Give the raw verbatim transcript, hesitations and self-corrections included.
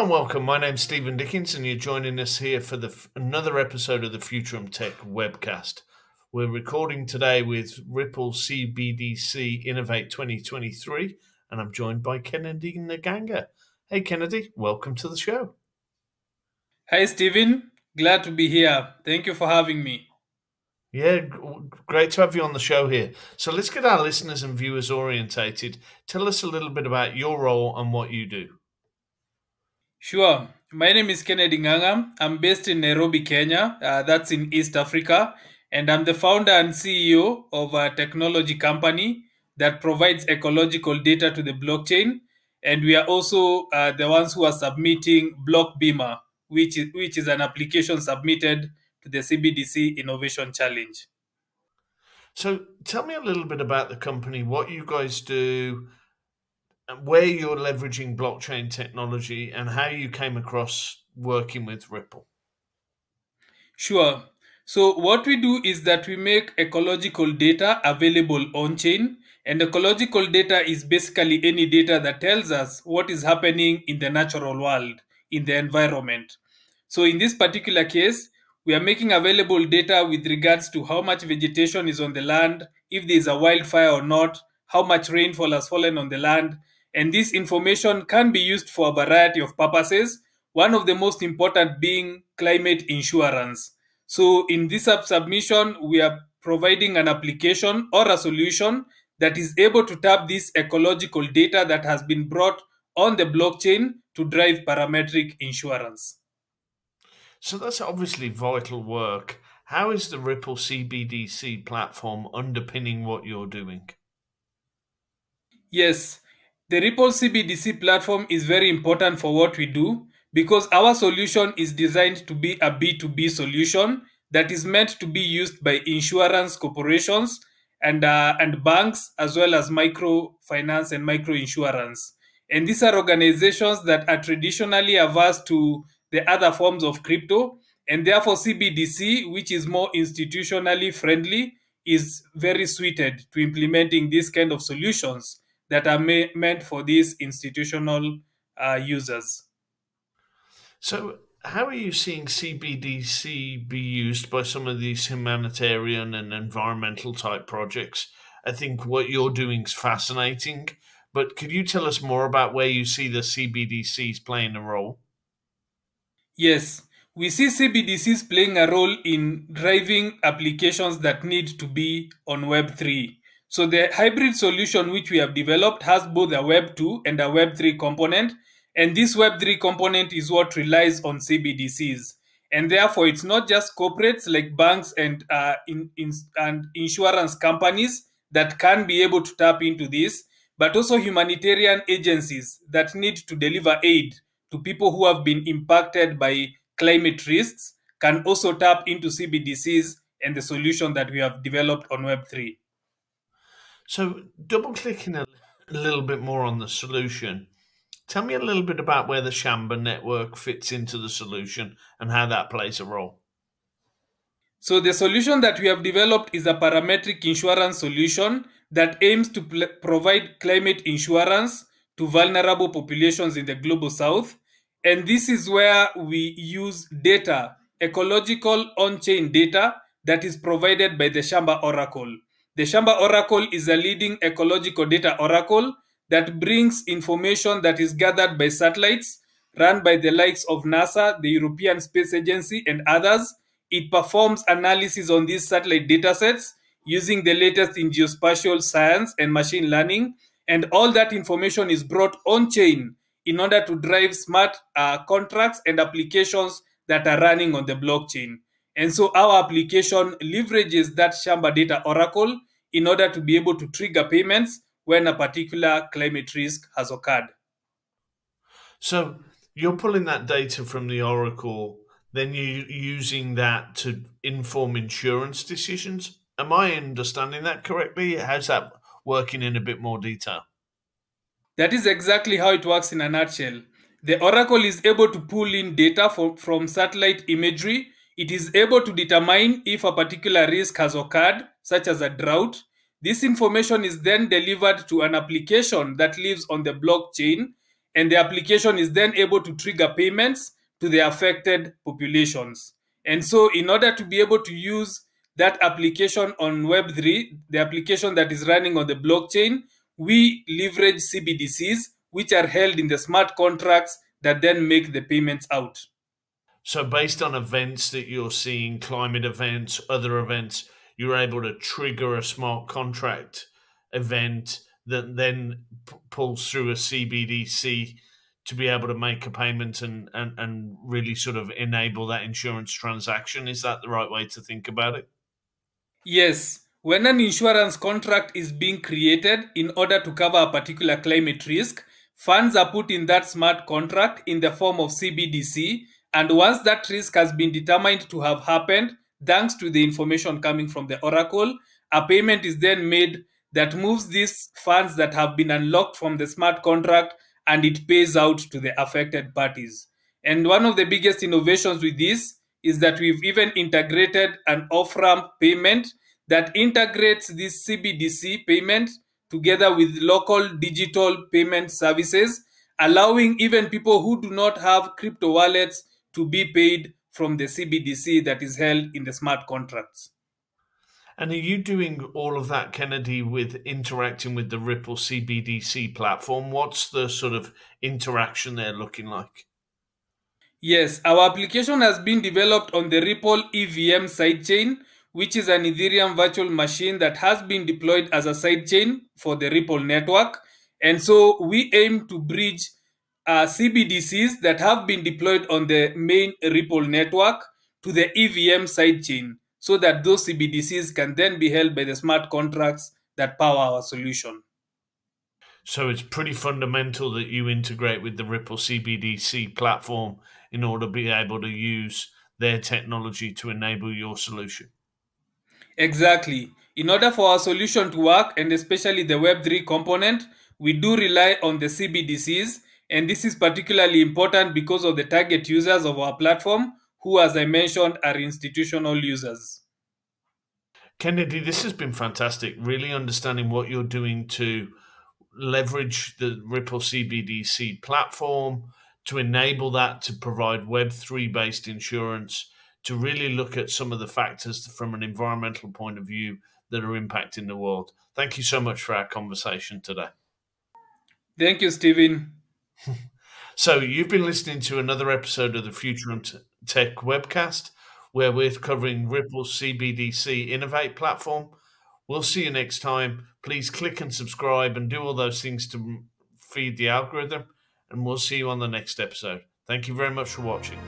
Hello and welcome. My name's Stephen Dickens and you're joining us here for the another episode of the Futurum Tech Webcast. We're recording today with Ripple C B D C Innovate twenty twenty-three and I'm joined by Kennedy Ng'ang'a. Hey Kennedy, welcome to the show. Hi Stephen, glad to be here. Thank you for having me. Yeah, great to have you on the show here. So let's get our listeners and viewers orientated. Tell us a little bit about your role and what you do. Sure. My name is Kennedy Ng'ang'a. I'm based in Nairobi, Kenya. Uh, that's in East Africa. And I'm the founder and C E O of a technology company that provides ecological data to the blockchain. And we are also uh, the ones who are submitting Block Beamer, which is, which is an application submitted to the C B D C Innovation Challenge. So tell me a little bit about the company, what you guys do, where you're leveraging blockchain technology and how you came across working with Ripple. Sure. So what we do is that we make ecological data available on-chain, and ecological data is basically any data that tells us what is happening in the natural world, in the environment. So in this particular case, we are making available data with regards to how much vegetation is on the land, if there is a wildfire or not, how much rainfall has fallen on the land, and this information can be used for a variety of purposes, one of the most important being climate insurance. So in this sub-submission, we are providing an application or a solution that is able to tap this ecological data that has been brought on the blockchain to drive parametric insurance. So that's obviously vital work. How is the Ripple C B D C platform underpinning what you're doing? Yes, the Ripple C B D C platform is very important for what we do because our solution is designed to be a B two B solution that is meant to be used by insurance corporations and, uh, and banks, as well as microfinance and microinsurance. And these are organizations that are traditionally averse to the other forms of crypto, and therefore C B D C, which is more institutionally friendly, is very suited to implementing this kind of solutions that are meant for these institutional uh, users. So how are you seeing C B D C be used by some of these humanitarian and environmental type projects? I think what you're doing is fascinating, but could you tell us more about where you see the C B D Cs playing a role? Yes, we see C B D Cs playing a role in driving applications that need to be on Web three. So the hybrid solution which we have developed has both a Web two and a Web three component. And this Web three component is what relies on C B D Cs. And therefore, it's not just corporates like banks and, uh, in, in, and insurance companies that can be able to tap into this, but also humanitarian agencies that need to deliver aid to people who have been impacted by climate risks can also tap into C B D Cs and the solution that we have developed on Web three. So double-clicking a little bit more on the solution, tell me a little bit about where the Shamba network fits into the solution and how that plays a role. So the solution that we have developed is a parametric insurance solution that aims to provide climate insurance to vulnerable populations in the global south. And this is where we use data, ecological on-chain data that is provided by the Shamba Oracle. The Shamba Oracle is a leading ecological data oracle that brings information that is gathered by satellites run by the likes of NASA, the European Space Agency, and others. It performs analysis on these satellite datasets using the latest in geospatial science and machine learning. And all that information is brought on-chain in order to drive smart uh, contracts and applications that are running on the blockchain. And so our application leverages that Shamba data oracle in order to be able to trigger payments when a particular climate risk has occurred. So you're pulling that data from the oracle, then you're using that to inform insurance decisions. Am I understanding that correctly? How's that working in a bit more detail? That is exactly how it works in a nutshell. The Oracle is able to pull in data for, from satellite imagery. It is able to determine if a particular risk has occurred, such as a drought. This information is then delivered to an application that lives on the blockchain. and the application is then able to trigger payments to the affected populations. And so in order to be able to use that application on Web three, the application that is running on the blockchain, we leverage C B D Cs, which are held in the smart contracts that then make the payments out. So based on events that you're seeing, climate events, other events, you're able to trigger a smart contract event that then pulls through a C B D C to be able to make a payment and, and, and really sort of enable that insurance transaction. Is that the right way to think about it? Yes. When an insurance contract is being created in order to cover a particular climate risk, funds are put in that smart contract in the form of C B D C. And once that risk has been determined to have happened, thanks to the information coming from the Oracle, a payment is then made that moves these funds that have been unlocked from the smart contract, and it pays out to the affected parties. And one of the biggest innovations with this is that we've even integrated an off-ramp payment that integrates this C B D C payment together with local digital payment services, allowing even people who do not have crypto wallets to be paid from the C B D C that is held in the smart contracts. And are you doing all of that, Kennedy, with interacting with the Ripple C B D C platform? What's the sort of interaction there looking like? Yes, our application has been developed on the Ripple E V M sidechain, which is an Ethereum virtual machine that has been deployed as a sidechain for the Ripple network. And so we aim to bridge uh, C B D Cs that have been deployed on the main Ripple network to the E V M sidechain, so that those C B D Cs can then be held by the smart contracts that power our solution. So it's pretty fundamental that you integrate with the Ripple C B D C platform in order to be able to use their technology to enable your solution. Exactly. In order for our solution to work, and especially the Web three component, we do rely on the C B D Cs. And this is particularly important because of the target users of our platform, who, as I mentioned, are institutional users. Kennedy, this has been fantastic, really understanding what you're doing to leverage the Ripple C B D C platform, to enable that to provide Web three-based insurance, to really look at some of the factors from an environmental point of view that are impacting the world. Thank you so much for our conversation today. Thank you, Stephen. So you've been listening to another episode of the Futurum Tech Webcast, where we're covering Ripple's C B D C Innovate platform. We'll see you next time. Please click and subscribe and do all those things to feed the algorithm. And we'll see you on the next episode. Thank you very much for watching.